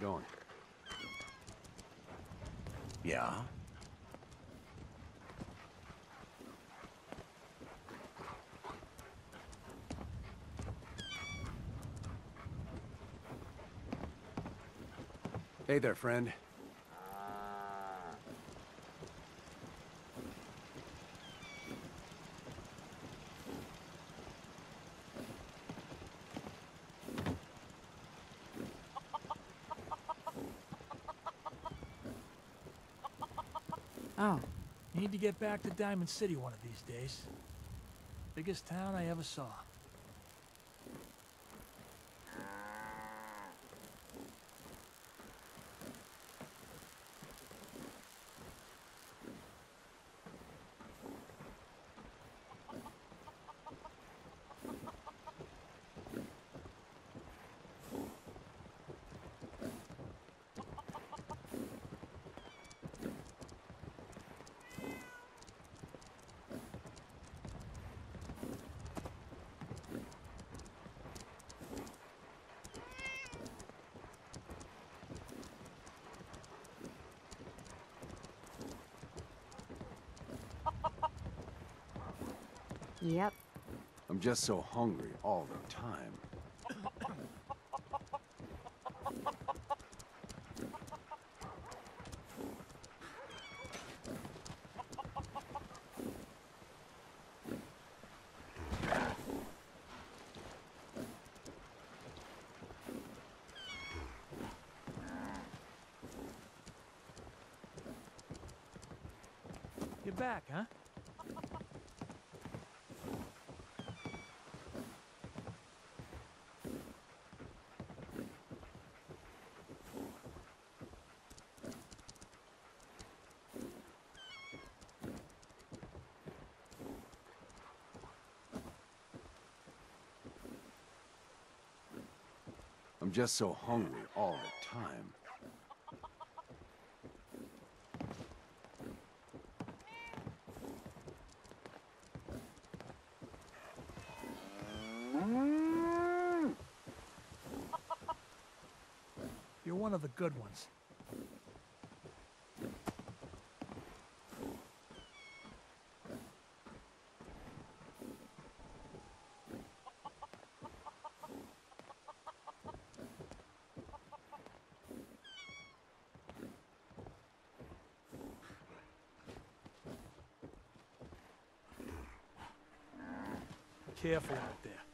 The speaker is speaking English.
keep going. Yeah? Hey there, friend. Oh. Need to get back to Diamond City one of these days. Biggest town I ever saw. Yep. I'm just so hungry all the time. You're back, huh? I'm just so hungry all the time. You're one of the good ones. Careful out there.